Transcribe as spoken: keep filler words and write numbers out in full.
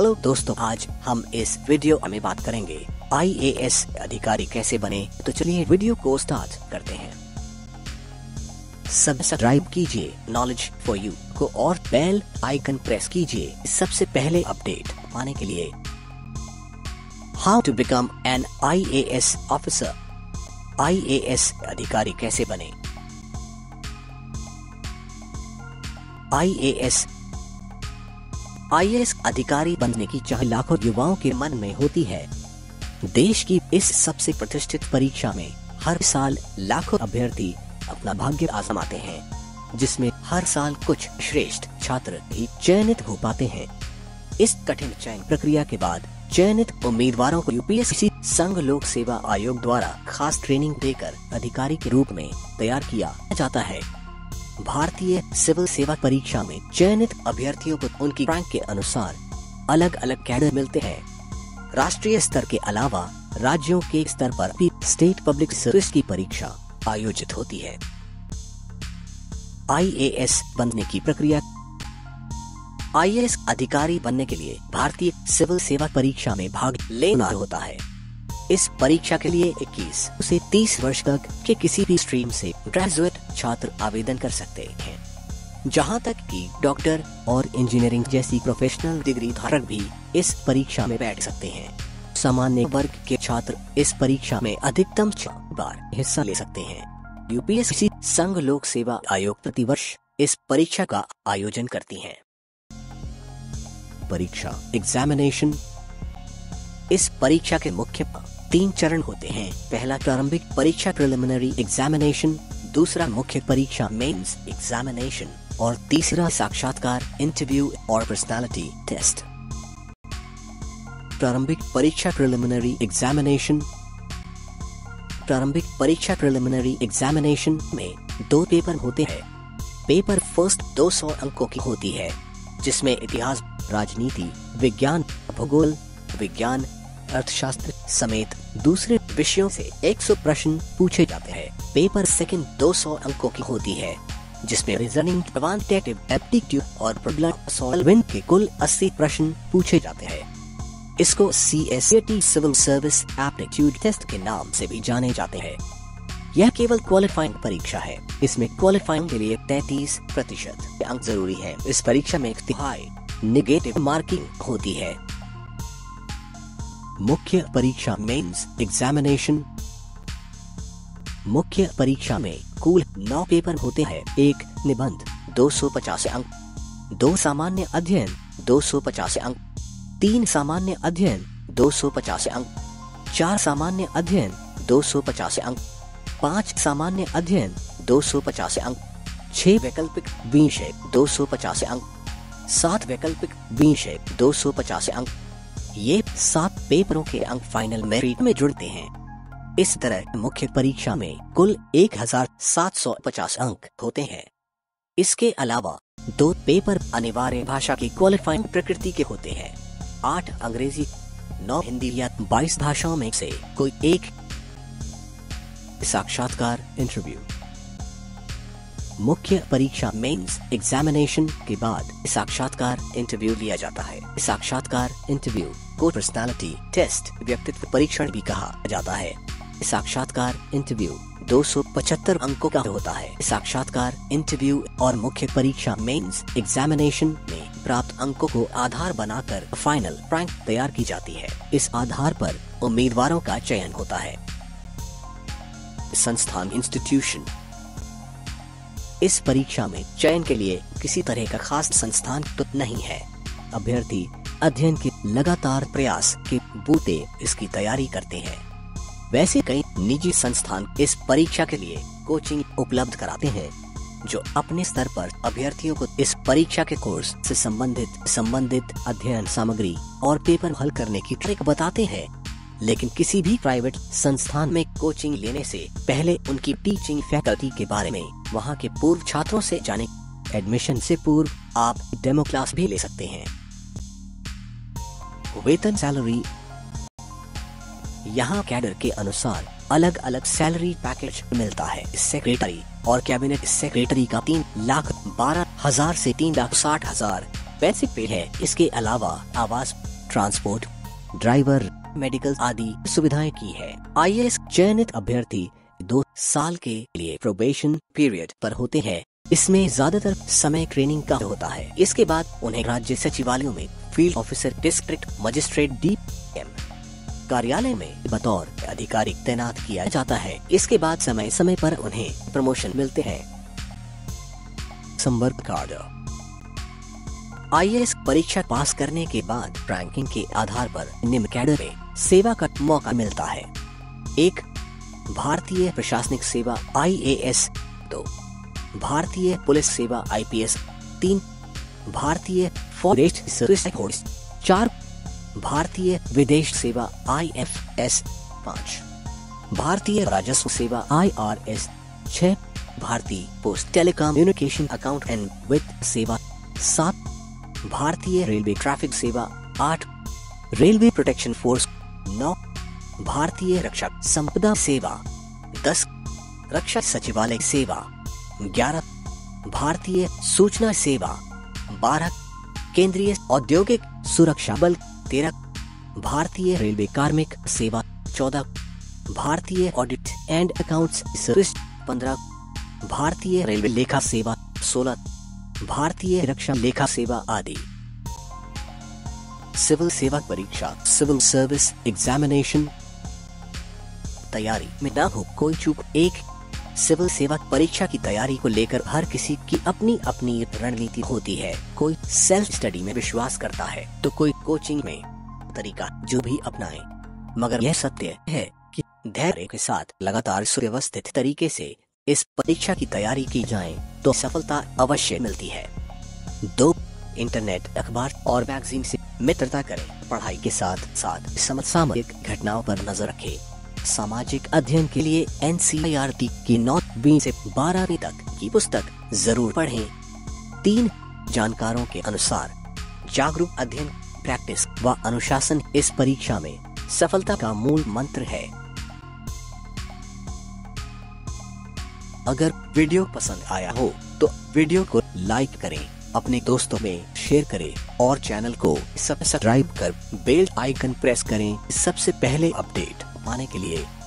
Hello दोस्तों, आज हम इस वीडियो में बात करेंगे आई ए एस अधिकारी कैसे बने। तो चलिए वीडियो को स्टार्ट करते हैं। सब्सक्राइब कीजिए नॉलेज फॉर यू को और बेल आइकन प्रेस कीजिए सबसे पहले अपडेट पाने के लिए। How to become an I A S officer. I A S अधिकारी कैसे बने। आई A S I A S अधिकारी बनने की चाह लाखों युवाओं के मन में होती है। देश की इस सबसे प्रतिष्ठित परीक्षा में हर साल लाखों अभ्यर्थी अपना भाग्य आजमाते हैं, जिसमें हर साल कुछ श्रेष्ठ छात्र भी चयनित हो पाते हैं। इस कठिन चयन प्रक्रिया के बाद चयनित उम्मीदवारों को यू पी एस सी संघ लोक सेवा आयोग द्वारा खास ट्रेनिंग देकर अधिकारी के रूप में तैयार किया जाता है। भारतीय सिविल सेवा परीक्षा में चयनित अभ्यर्थियों को उनकी रैंक के अनुसार अलग अलग कैडर मिलते हैं। राष्ट्रीय स्तर के अलावा राज्यों के स्तर पर भी स्टेट पब्लिक सर्विस की परीक्षा आयोजित होती है। आई ए एस बनने की प्रक्रिया। आई ए एस अधिकारी बनने के लिए भारतीय सिविल सेवा परीक्षा में भाग लेना होता है। इस परीक्षा के लिए इक्कीस से तीस वर्ष तक के किसी भी स्ट्रीम से ग्रेजुएट छात्र आवेदन कर सकते हैं, जहां तक कि डॉक्टर और इंजीनियरिंग जैसी प्रोफेशनल डिग्री धारक भी इस परीक्षा में बैठ सकते हैं। सामान्य वर्ग के छात्र इस परीक्षा में अधिकतम छह बार हिस्सा ले सकते हैं। यू पी एस सी संघ लोक सेवा आयोग प्रतिवर्ष इस परीक्षा का आयोजन करती है। परीक्षा एग्जामिनेशन। इस परीक्षा के मुख्य तीन चरण होते हैं। पहला प्रारंभिक परीक्षा प्रिलिमिनरी एग्जामिनेशन, दूसरा मुख्य परीक्षा मेंस एग्जामिनेशन और तीसरा साक्षात्कार इंटरव्यू और पर्सनालिटी टेस्ट। प्रारंभिक परीक्षा प्रिलिमिनरी एग्जामिनेशन। प्रारंभिक परीक्षा प्रिलिमिनरी एग्जामिनेशन में दो पेपर होते हैं। पेपर फर्स्ट दो सौ अंकों की होती है, जिसमें इतिहास, राजनीति, विज्ञान, भूगोल, विज्ञान, अर्थशास्त्र समेत दूसरे विषयों से सौ प्रश्न पूछे जाते हैं। पेपर सेकंड दो सौ अंकों की होती है, जिसमें रीजनिंग, क्वांटिटेटिव एप्टीट्यूड और प्रॉब्लम सॉल्विंग के कुल अस्सी प्रश्न पूछे जाते हैं। इसको C S A T civil service aptitude test के नाम से भी जाने जाते हैं। यह केवल क्वालिफाइंग परीक्षा है। इसमें क्वालिफाइंग के लिए तैतीस प्रतिशत अंक जरूरी है। इस परीक्षा में एक तिहाई निगेटिव मार्किंग होती है। मुख्य परीक्षा मेंस एग्जामिनेशन। मुख्य परीक्षा में कुल नौ पेपर होते हैं। एक निबंध दो सौ पचास अंक, दो सामान्य अध्ययन दो सौ पचास अंक, तीन सामान्य अध्ययन दो सौ पचास अंक, चार सामान्य अध्ययन दो सौ पचास अंक, पांच सामान्य अध्ययन दो सौ पचास अंक, छह वैकल्पिक विषय दो सौ पचास अंक, सात वैकल्पिक विषय दो सौ पचास अंक। ये सात पेपरों के अंक फाइनल मेरिट में जुड़ते हैं। इस तरह मुख्य परीक्षा में कुल एक हजार सात सौ पचास अंक होते हैं। इसके अलावा दो पेपर अनिवार्य भाषा की क्वालिफाइंग प्रकृति के होते हैं। आठ अंग्रेजी, नौ हिंदी या बाईस भाषाओं में से कोई एक। साक्षात्कार इंटरव्यू। मुख्य परीक्षा मेंस एग्जामिनेशन के बाद साक्षात्कार इंटरव्यू लिया जाता है। साक्षात्कार इंटरव्यू को पर्सनालिटी टेस्ट, व्यक्तित्व परीक्षण भी कहा जाता है। साक्षात्कार इंटरव्यू दो सौ पचहत्तर अंकों का होता है। साक्षात्कार इंटरव्यू और मुख्य परीक्षा मेंस एग्जामिनेशन में प्राप्त अंकों को आधार बनाकर फाइनल रैंक तैयार की जाती है। इस आधार पर उम्मीदवारों का चयन होता है। संस्थान इंस्टीट्यूशन। इस परीक्षा में चयन के लिए किसी तरह का खास संस्थान तो नहीं है। अभ्यर्थी अध्ययन के लगातार प्रयास के बूते इसकी तैयारी करते हैं। वैसे कई निजी संस्थान इस परीक्षा के लिए कोचिंग उपलब्ध कराते हैं, जो अपने स्तर पर अभ्यर्थियों को इस परीक्षा के कोर्स से संबंधित संबंधित अध्ययन सामग्री और पेपर हल करने की ट्रिक बताते हैं। लेकिन किसी भी प्राइवेट संस्थान में कोचिंग लेने से पहले उनकी टीचिंग फैकल्टी के बारे में वहां के पूर्व छात्रों से जानें। एडमिशन से पूर्व आप डेमो क्लास भी ले सकते हैं। वेतन सैलरी। यहां कैडर के अनुसार अलग अलग सैलरी पैकेज मिलता है। सेक्रेटरी और कैबिनेट सेक्रेटरी का तीन लाख बारह हजार से तीन लाख साठ हजार बेसिक पे है। इसके अलावा आवास, ट्रांसपोर्ट, ड्राइवर, मेडिकल आदि सुविधाएं की है। आईएएस चयनित अभ्यर्थी दो साल के लिए प्रोबेशन पीरियड पर होते हैं। इसमें ज्यादातर समय ट्रेनिंग का होता है। इसके बाद उन्हें राज्य सचिवालयों में field officer, district magistrate, DM कार्यालय में बतौर अधिकारी तैनात किया जाता है। इसके बाद समय समय पर उन्हें प्रमोशन मिलते हैं। संपर्क कार्ड। आईएएस परीक्षा पास करने के बाद रैंकिंग के आधार पर निम्न कैडर में सेवा का मौका मिलता है। एक, भारतीय प्रशासनिक सेवा आईएएस। दो, भारतीय पुलिस सेवा आईपीएस। तीन, भारतीय फॉरेस्ट सर्विस फोर्स। चार, भारतीय विदेश सेवा आईएफएस। पाँच, भारतीय राजस्व सेवा आईआरएस। छह, भारतीय पोस्ट टेलीकम्युनिकेशन अकाउंट एंड वित्त सेवा। सात, भारतीय रेलवे ट्रैफिक सेवा। आठ, रेलवे प्रोटेक्शन फोर्स। नौ, भारतीय रक्षा संपदा सेवा। दस, रक्षा सचिवालय सेवा। ग्यारह, भारतीय सूचना सेवा। बारह, केंद्रीय औद्योगिक सुरक्षा बल। तेरह, भारतीय रेलवे कार्मिक सेवा। चौदह, भारतीय ऑडिट एंड अकाउंट्स सर्विस। पंद्रह, भारतीय रेलवे लेखा सेवा। सोलह, भारतीय रक्षा लेखा सेवा आदि। सिविल सेवा परीक्षा, सिविल सर्विस एग्जामिनेशन। तैयारी में ना हो कोई चूक। एक, सिविल सेवा परीक्षा की तैयारी को लेकर हर किसी की अपनी अपनी रणनीति होती है। कोई सेल्फ स्टडी में विश्वास करता है तो कोई कोचिंग में। तरीका जो भी अपनाए, मगर यह सत्य है कि धैर्य के साथ लगातार सुव्यवस्थित तरीके से इस परीक्षा की तैयारी की जाए तो सफलता अवश्य मिलती है। दो, इंटरनेट, अखबार और मैगजीन से मित्रता करें। पढ़ाई के साथ साथ सामाजिक घटनाओं पर नजर रखें। सामाजिक अध्ययन के लिए एनसीईआरटी की नौवीं से बारहवीं तक की पुस्तक जरूर पढ़ें। तीन, जानकारों के अनुसार जागरूक अध्ययन, प्रैक्टिस व अनुशासन इस परीक्षा में सफलता का मूल मंत्र है। अगर वीडियो पसंद आया हो तो वीडियो को लाइक करें, अपने दोस्तों में शेयर करें और चैनल को सब्सक्राइब कर बेल आइकन प्रेस करें सबसे पहले अपडेट पाने के लिए।